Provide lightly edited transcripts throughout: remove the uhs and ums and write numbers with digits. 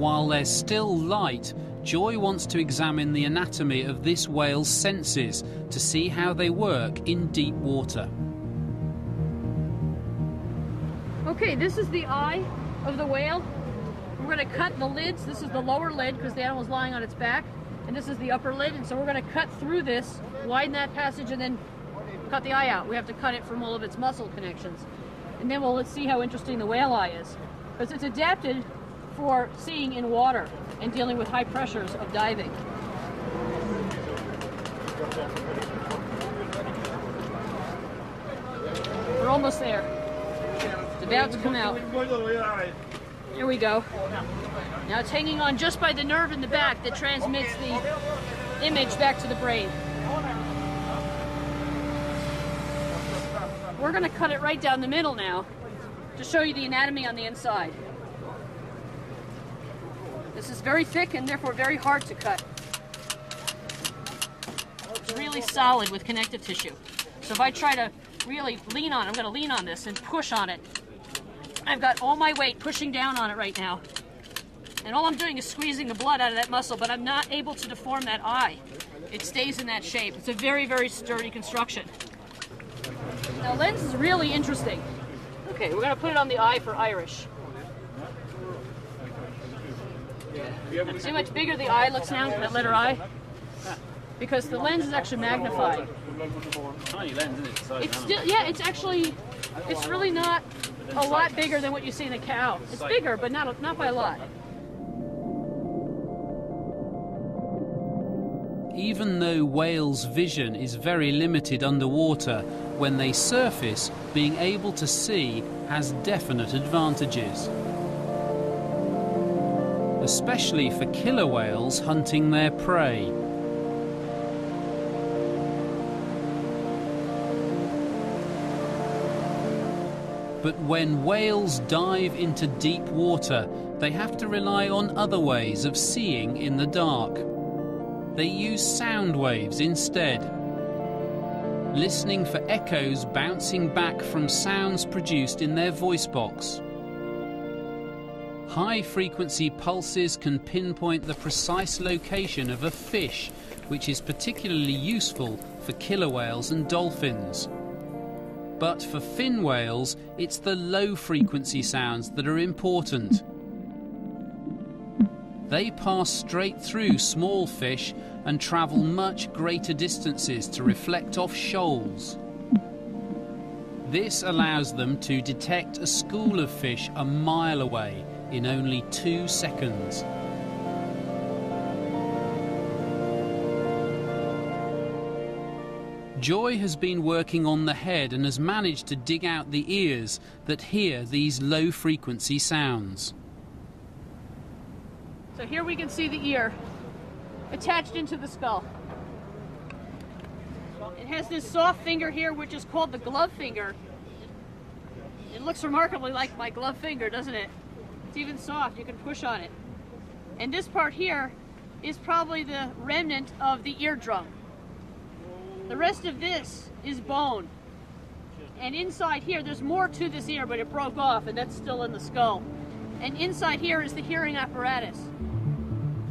while there's still light, Joy wants to examine the anatomy of this whale's senses to see how they work in deep water. Okay, this is the eye of the whale. We're going to cut the lids. This is the lower lid because the animal's lying on its back, and this is the upper lid, and so we're going to cut through this, widen that passage, and then cut the eye out. We have to cut it from all of its muscle connections. And then let's see how interesting the whale eye is, because it's adapted for seeing in water and dealing with high pressures of diving. We're almost there. It's about to come out. Here we go. Now it's hanging on just by the nerve in the back that transmits the image back to the brain. We're going to cut it right down the middle now to show you the anatomy on the inside. This is very thick and therefore very hard to cut. It's really solid with connective tissue. So if I try to really lean on, I'm going to lean on this and push on it. I've got all my weight pushing down on it right now. And all I'm doing is squeezing the blood out of that muscle, but I'm not able to deform that eye. It stays in that shape. It's a very, very sturdy construction. Now, lens is really interesting. Okay, we're going to put it on the eye for Irish. See how much bigger the eye looks now, that letter I? Because the lens is actually magnified. Tiny lens, isn't it? It's still, yeah, it's actually, it's really not a lot bigger than what you see in a cow. It's bigger, but not by a lot. Even though whales' vision is very limited underwater, when they surface, being able to see has definite advantages. Especially for killer whales hunting their prey. But when whales dive into deep water, they have to rely on other ways of seeing in the dark. They use sound waves instead, listening for echoes bouncing back from sounds produced in their voice box. High-frequency pulses can pinpoint the precise location of a fish, which is particularly useful for killer whales and dolphins. But for fin whales, it's the low-frequency sounds that are important. They pass straight through small fish and travel much greater distances to reflect off shoals. This allows them to detect a school of fish a mile away in only 2 seconds. Joy has been working on the head and has managed to dig out the ears that hear these low-frequency sounds. So here we can see the ear attached into the skull. It has this soft finger here, which is called the glove finger. It looks remarkably like my glove finger, doesn't it? It's even soft, you can push on it. And this part here is probably the remnant of the eardrum. The rest of this is bone. And inside here, there's more to this ear, but it broke off, and that's still in the skull. And inside here is the hearing apparatus.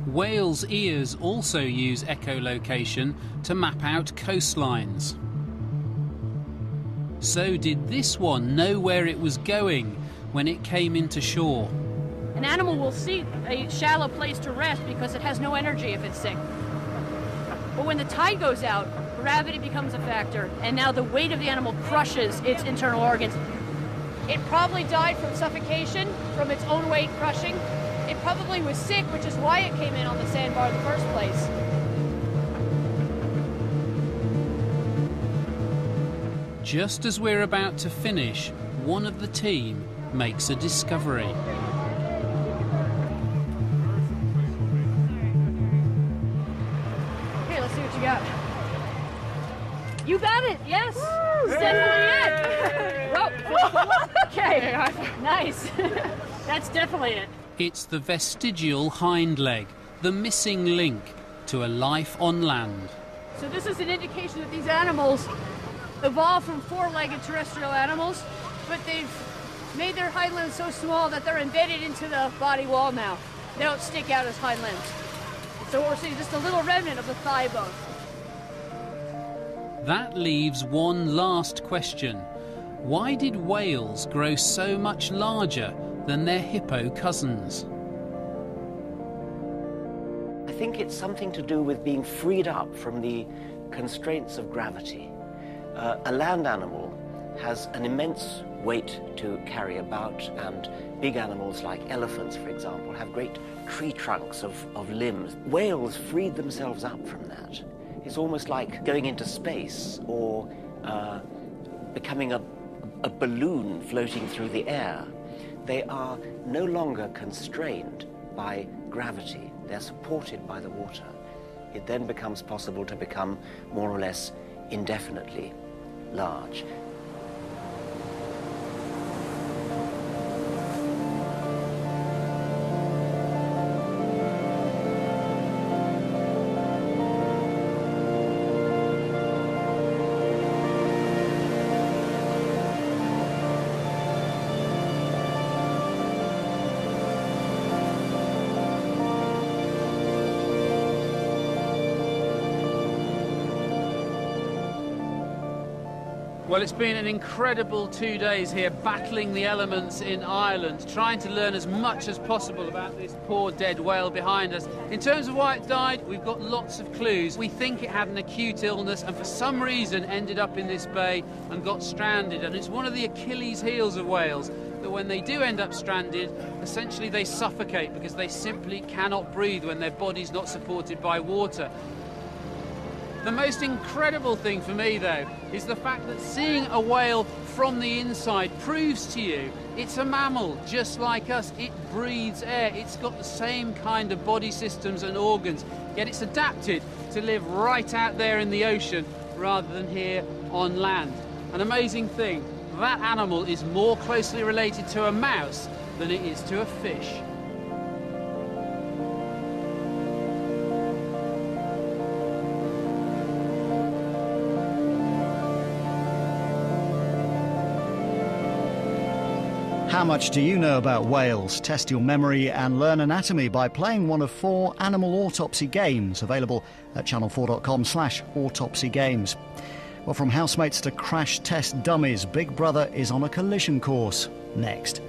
Whales' ears also use echolocation to map out coastlines. So did this one know where it was going when it came into shore. An animal will seek a shallow place to rest because it has no energy if it's sick. But when the tide goes out, gravity becomes a factor, and now the weight of the animal crushes its internal organs. It probably died from suffocation, from its own weight crushing. It probably was sick, which is why it came in on the sandbar in the first place. Just as we're about to finish, one of the team makes a discovery. Okay, let's see what you got. You got it, yes! Woo! It's definitely it! Whoa. Okay, nice. That's definitely it. It's the vestigial hind leg, the missing link to a life on land. So this is an indication that these animals evolved from four-legged terrestrial animals, but they've made their hind limbs so small that they're embedded into the body wall now. They don't stick out as hind limbs. So we're seeing just a little remnant of the thigh bone. That leaves one last question. Why did whales grow so much larger than their hippo cousins? I think it's something to do with being freed up from the constraints of gravity. A land animal has an immense weight to carry about, and big animals like elephants, for example, have great tree trunks of limbs. Whales freed themselves up from that. It's almost like going into space, or becoming a balloon floating through the air. They are no longer constrained by gravity. They're supported by the water. It then becomes possible to become more or less indefinitely large. Well, it's been an incredible 2 days here battling the elements in Ireland, trying to learn as much as possible about this poor dead whale behind us. In terms of why it died, we've got lots of clues. We think it had an acute illness and for some reason ended up in this bay and got stranded. And it's one of the Achilles' heels of whales, that when they do end up stranded, essentially they suffocate because they simply cannot breathe when their body's not supported by water. The most incredible thing for me, though, is the fact that seeing a whale from the inside proves to you it's a mammal just like us. It breathes air. It's got the same kind of body systems and organs, yet it's adapted to live right out there in the ocean rather than here on land. An amazing thing. That animal is more closely related to a mouse than it is to a fish. How much do you know about whales? Test your memory and learn anatomy by playing one of 4 animal autopsy games available at channel4.com/autopsygames. Well, from housemates to crash test dummies, Big Brother is on a collision course. Next.